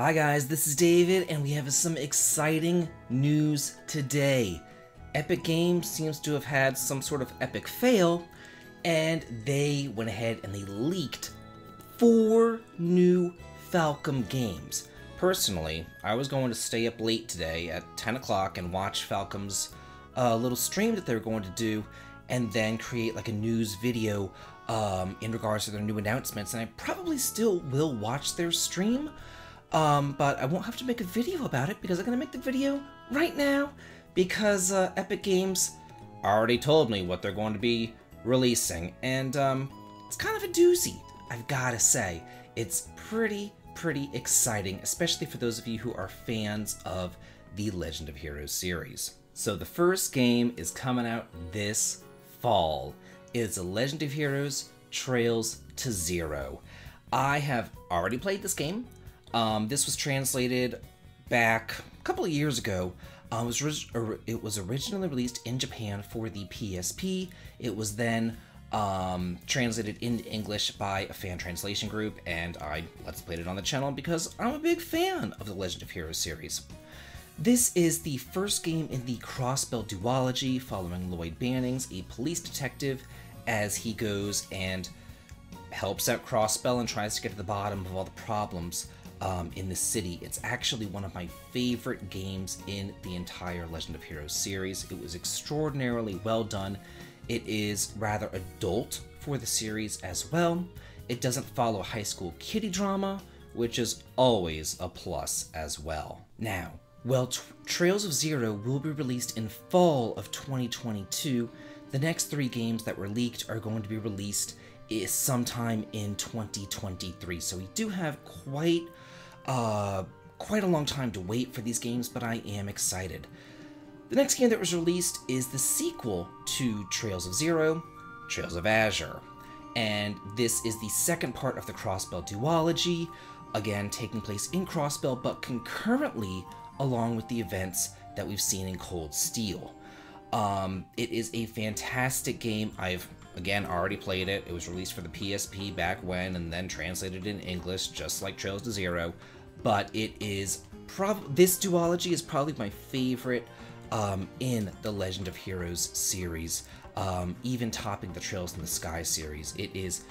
Hi guys, this is David, and we have some exciting news today. Epic Games seems to have had some sort of epic fail, and they went ahead and they leaked 4 new Falcom games. Personally, I was going to stay up late today at 10 o'clock and watch Falcom's little stream that they were going to do, and then create like a news video in regards to their new announcements, and I probably still will watch their stream. But I won't have to make a video about it because I'm going to make the video right now because Epic Games already told me what they're going to be releasing, and it's kind of a doozy, I've got to say. It's pretty exciting, especially for those of you who are fans of the Legend of Heroes series. So the first game is coming out this fall. It's The Legend of Heroes Trails to Zero. I have already played this game. This was translated back a couple of years ago. It was originally released in Japan for the PSP. It was then translated into English by a fan translation group, and I let's played it on the channel because I'm a big fan of the Legend of Heroes series. This is the first game in the Crossbell duology, following Lloyd Bannings, a police detective, as he goes and helps out Crossbell and tries to get to the bottom of all the problems in the city. It's actually one of my favorite games in the entire Legend of Heroes series. It was extraordinarily well done. It is rather adult for the series as well. It doesn't follow high school kiddie drama, which is always a plus as well. Now, while Trails of Zero will be released in fall of 2022, the next 3 games that were leaked are going to be released sometime in 2023. So we do have quite a long time to wait for these games, but I am excited. The next game that was released is the sequel to Trails of Zero, Trails of Azure. And this is the second part of the Crossbell duology, again taking place in Crossbell, but concurrently along with the events that we've seen in Cold Steel. It is a fantastic game. I've, again, already played it. It was released for the PSP back when, and then translated in English, just like Trails to Zero. But it is this duology is probably my favorite in the Legend of Heroes series, even topping the Trails in the Sky series. It is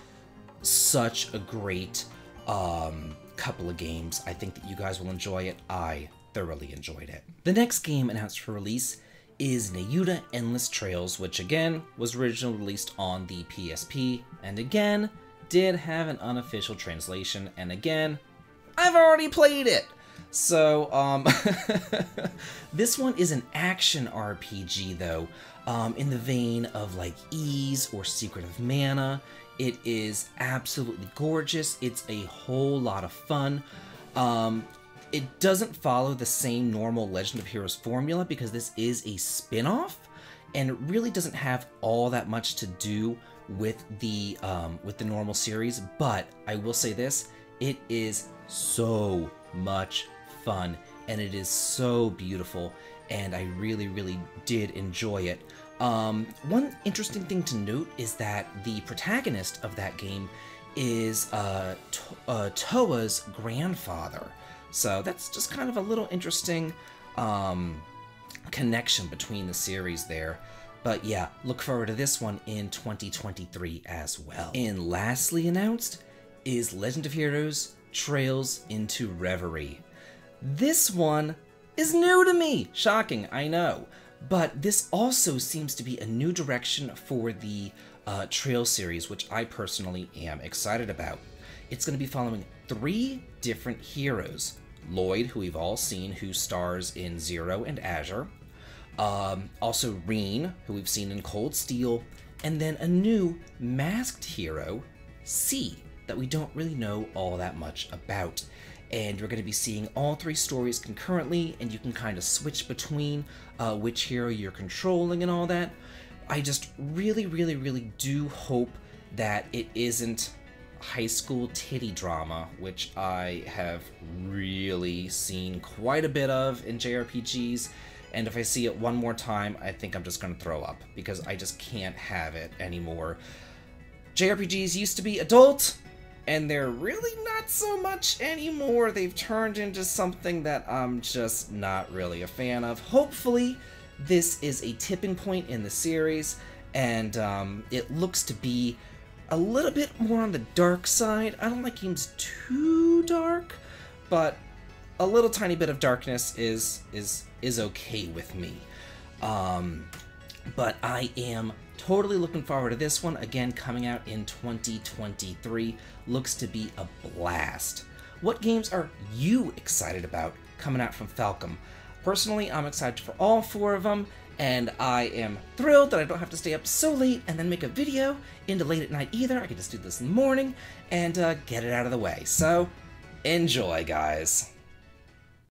such a great couple of games. I think that you guys will enjoy it. I thoroughly enjoyed it. The next game announced for release is Nayuta Endless Trails, which again was originally released on the PSP, and again did have an unofficial translation, and again I've already played it! So, this one is an action RPG though, in the vein of like Ys or Secret of Mana. It is absolutely gorgeous, it's a whole lot of fun. It doesn't follow the same normal Legend of Heroes formula because this is a spin-off, and it really doesn't have all that much to do with the normal series, but I will say this, it is so much fun, and it is so beautiful, and I really did enjoy it. One interesting thing to note is that the protagonist of that game is Toa's grandfather. So that's just kind of a little interesting connection between the series there. But yeah, look forward to this one in 2023 as well. And lastly announced is Legend of Heroes Trails into Reverie. This one is new to me! Shocking, I know. But this also seems to be a new direction for the Trails series, which I personally am excited about. It's going to be following 3 different heroes. Lloyd, who we've all seen, who stars in Zero and Azure. Also Rean, who we've seen in Cold Steel. And then a new masked hero, C, that we don't really know all that much about. And we're going to be seeing all 3 stories concurrently, and you can kind of switch between which hero you're controlling and all that. I just really do hope that it isn't high school titty drama, which I have really seen quite a bit of in JRPGs, and if I see it one more time, I think I'm just going to throw up, because I just can't have it anymore. JRPGs used to be adult, and they're really not so much anymore. They've turned into something that I'm just not really a fan of. Hopefully, this is a tipping point in the series, and it looks to be a little bit more on the dark side. I don't like games too dark, but a little tiny bit of darkness is okay with me. But I am totally looking forward to this one, again coming out in 2023. Looks to be a blast. What games are you excited about coming out from Falcom? Personally, I'm excited for all four of them, and I am thrilled that I don't have to stay up so late and then make a video into late at night either. I can just do this in the morning and get it out of the way. So, enjoy, guys.